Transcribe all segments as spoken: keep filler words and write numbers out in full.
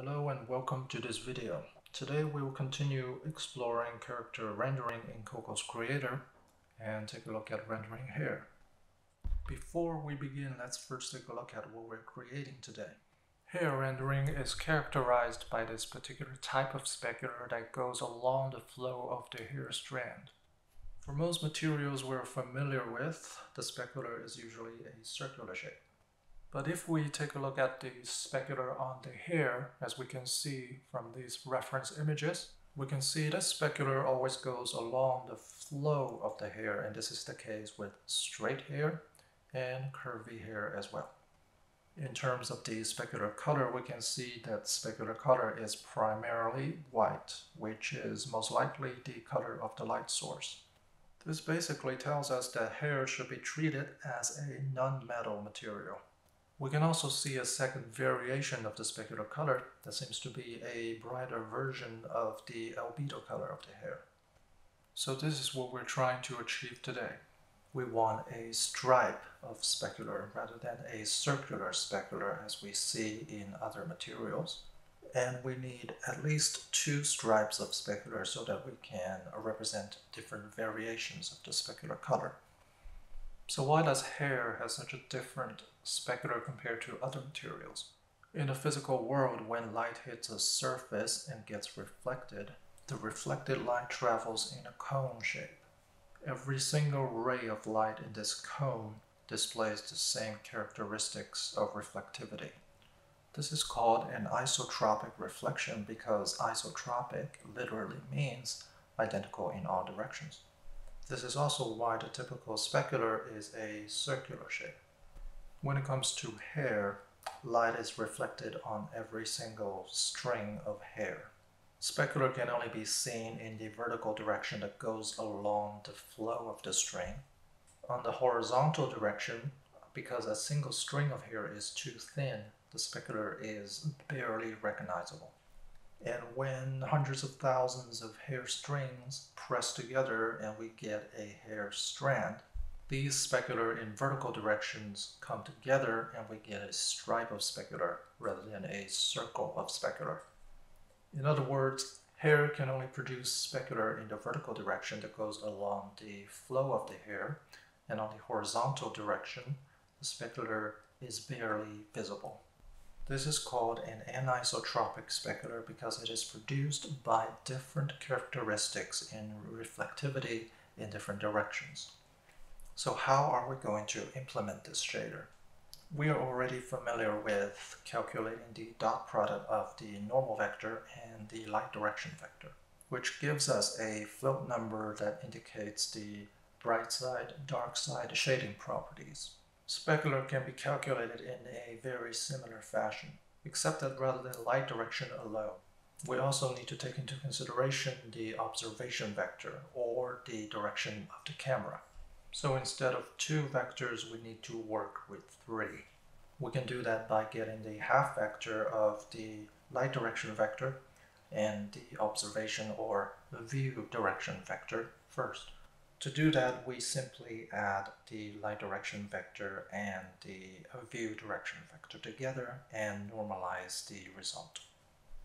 Hello and welcome to this video. Today we will continue exploring character rendering in Cocos Creator and take a look at rendering here. Before we begin, let's first take a look at what we're creating today. Hair rendering is characterized by this particular type of specular that goes along the flow of the hair strand. For most materials we're familiar with, the specular is usually a circular shape. But if we take a look at the specular on the hair, as we can see from these reference images, we can see that specular always goes along the flow of the hair, and this is the case with straight hair and curvy hair as well. In terms of the specular color, we can see that specular color is primarily white, which is most likely the color of the light source. This basically tells us that hair should be treated as a non-metal material. We can also see a second variation of the specular color that seems to be a brighter version of the albedo color of the hair. So this is what we're trying to achieve today. We want a stripe of specular rather than a circular specular as we see in other materials. And we need at least two stripes of specular so that we can represent different variations of the specular color. So why does hair have such a different specular compared to other materials? In the physical world, when light hits a surface and gets reflected, the reflected light travels in a cone shape. Every single ray of light in this cone displays the same characteristics of reflectivity. This is called an isotropic reflection because isotropic literally means identical in all directions. This is also why the typical specular is a circular shape. When it comes to hair, light is reflected on every single string of hair. Specular can only be seen in the vertical direction that goes along the flow of the string. On the horizontal direction, because a single string of hair is too thin, the specular is barely recognizable. And when hundreds of thousands of hair strings press together and we get a hair strand, these specular in vertical directions come together and we get a stripe of specular rather than a circle of specular. In other words, hair can only produce specular in the vertical direction that goes along the flow of the hair, and on the horizontal direction, the specular is barely visible. This is called an anisotropic specular because it is produced by different characteristics in reflectivity in different directions. So how are we going to implement this shader? We are already familiar with calculating the dot product of the normal vector and the light direction vector, which gives us a float number that indicates the bright side, dark side shading properties. Specular can be calculated in a very similar fashion, except that rather than light direction alone, we also need to take into consideration the observation vector or the direction of the camera. So instead of two vectors, we need to work with three. We can do that by getting the half vector of the light direction vector and the observation or view direction vector first. To do that, we simply add the light direction vector and the view direction vector together and normalize the result.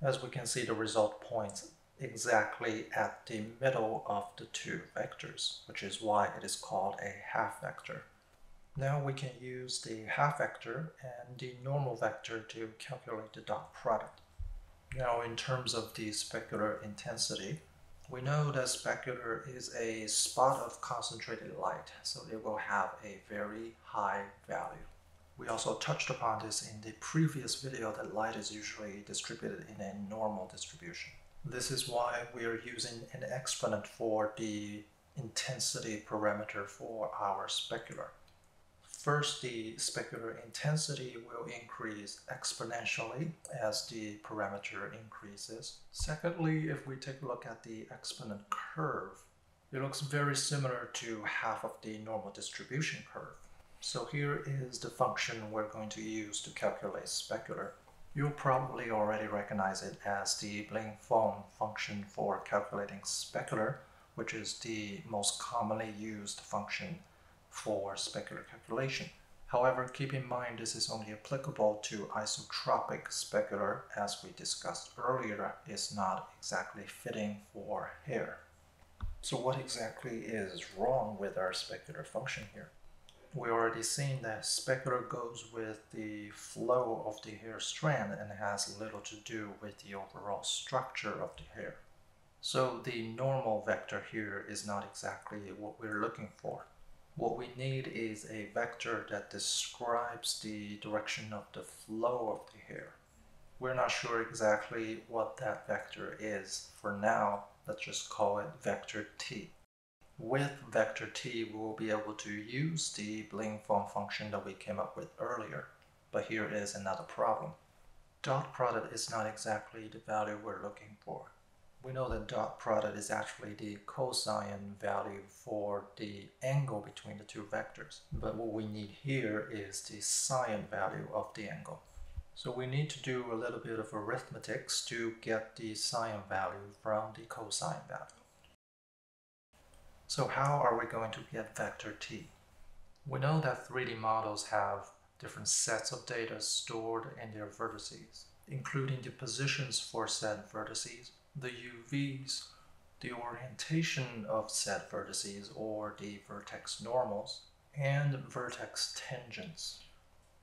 As we can see, the result points exactly at the middle of the two vectors, which is why it is called a half vector. Now we can use the half vector and the normal vector to calculate the dot product. Now, in terms of the specular intensity, we know that specular is a spot of concentrated light, so it will have a very high value. We also touched upon this in the previous video that light is usually distributed in a normal distribution. This is why we are using an exponent for the intensity parameter for our specular. First, the specular intensity will increase exponentially as the parameter increases. Secondly, if we take a look at the exponent curve, it looks very similar to half of the normal distribution curve. So here is the function we're going to use to calculate specular. You'll probably already recognize it as the Blinn-Phong function for calculating specular, which is the most commonly used function for specular calculation. However, keep in mind this is only applicable to isotropic specular, as we discussed earlier, is not exactly fitting for hair. So what exactly is wrong with our specular function here? We already seen that specular goes with the flow of the hair strand and has little to do with the overall structure of the hair. So the normal vector here is not exactly what we're looking for. What we need is a vector that describes the direction of the flow of the hair. We're not sure exactly what that vector is. For now, let's just call it vector t. With vector t, we will be able to use the Blinn-Phong function that we came up with earlier. But here is another problem. Dot product is not exactly the value we're looking for. We know that dot product is actually the cosine value for the angle between the two vectors. But what we need here is the sine value of the angle. So we need to do a little bit of arithmetics to get the sine value from the cosine value. So how are we going to get vector t? We know that three D models have different sets of data stored in their vertices, including the positions for said vertices, the U Vs, the orientation of said vertices or the vertex normals, and vertex tangents.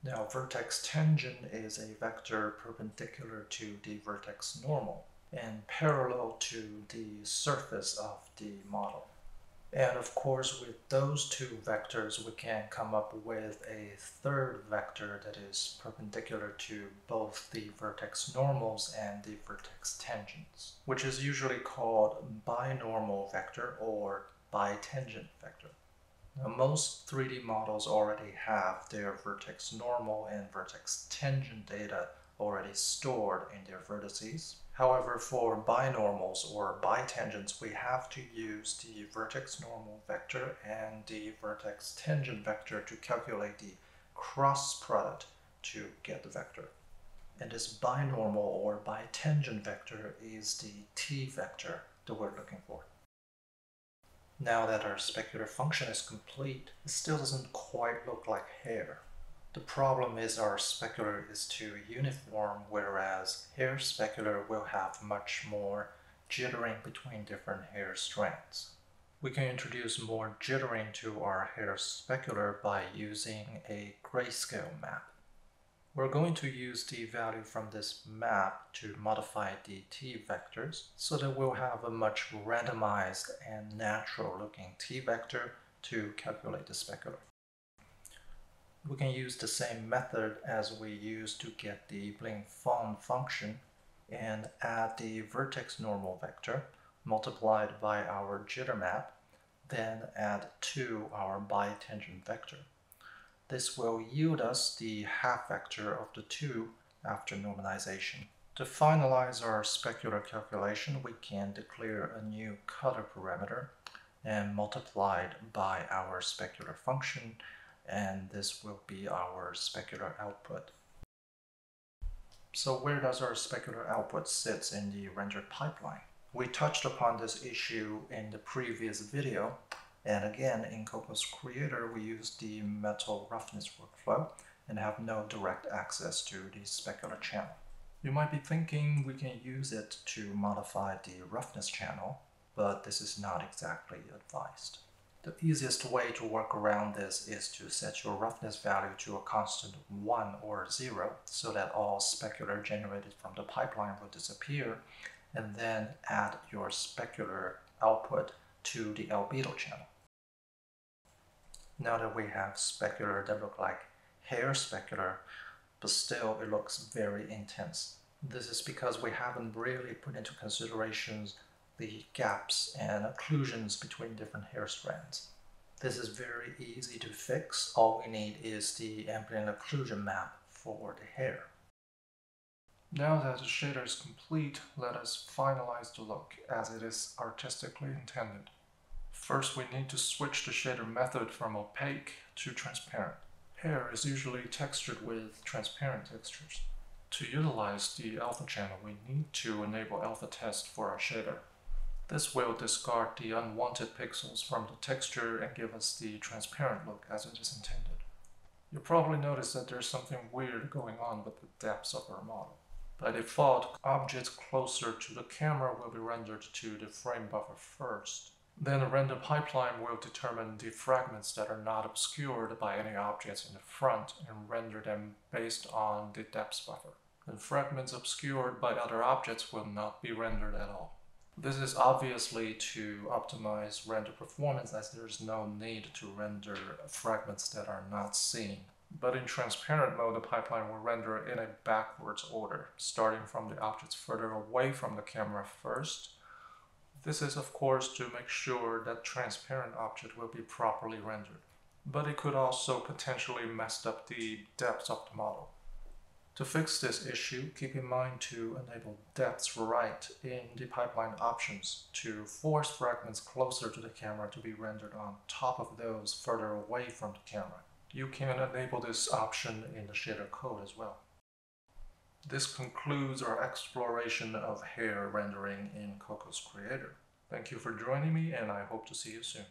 Now, vertex tangent is a vector perpendicular to the vertex normal and parallel to the surface of the model. And of course, with those two vectors, we can come up with a third vector that is perpendicular to both the vertex normals and the vertex tangents, which is usually called binormal vector or bitangent vector. Now, most three D models already have their vertex normal and vertex tangent data already stored in their vertices. However, for binormals or bitangents, we have to use the vertex normal vector and the vertex tangent vector to calculate the cross product to get the vector. And this binormal or bitangent vector is the t vector that we're looking for. Now that our specular function is complete, it still doesn't quite look like hair. The problem is our specular is too uniform, whereas hair specular will have much more jittering between different hair strands. We can introduce more jittering to our hair specular by using a grayscale map. We're going to use the value from this map to modify the t vectors so that we'll have a much randomized and natural looking t vector to calculate the specular. We can use the same method as we used to get the Blinn-Phong function and add the vertex normal vector multiplied by our jitter map, then add to our bitangent vector. This will yield us the half vector of the two after normalization. To finalize our specular calculation, we can declare a new color parameter and multiply it by our specular function, and this will be our specular output. So where does our specular output sit in the rendered pipeline? We touched upon this issue in the previous video, and again in Cocos Creator we use the metal roughness workflow and have no direct access to the specular channel. You might be thinking we can use it to modify the roughness channel, but this is not exactly advised. The easiest way to work around this is to set your roughness value to a constant one or zero so that all specular generated from the pipeline will disappear, and then add your specular output to the albedo channel. Now that we have specular that look like hair specular, but still it looks very intense. This is because we haven't really put into considerations the gaps and occlusions between different hair strands. This is very easy to fix. All we need is the ambient occlusion map for the hair. Now that the shader is complete, let us finalize the look as it is artistically intended. First, we need to switch the shader method from opaque to transparent. Hair is usually textured with transparent textures. To utilize the alpha channel, we need to enable alpha test for our shader. This will discard the unwanted pixels from the texture and give us the transparent look as it is intended. You probably noticed that there's something weird going on with the depths of our model. By default, objects closer to the camera will be rendered to the frame buffer first. Then a render pipeline will determine the fragments that are not obscured by any objects in the front and render them based on the depth buffer. And fragments obscured by other objects will not be rendered at all. This is obviously to optimize render performance, as there is no need to render fragments that are not seen. But in transparent mode, the pipeline will render in a backwards order, starting from the objects further away from the camera first. This is, of course, to make sure that transparent object will be properly rendered. But it could also potentially mess up the depth of the model. To fix this issue, keep in mind to enable depths right in the pipeline options to force fragments closer to the camera to be rendered on top of those further away from the camera. You can enable this option in the shader code as well. This concludes our exploration of hair rendering in Cocos Creator. Thank you for joining me, and I hope to see you soon.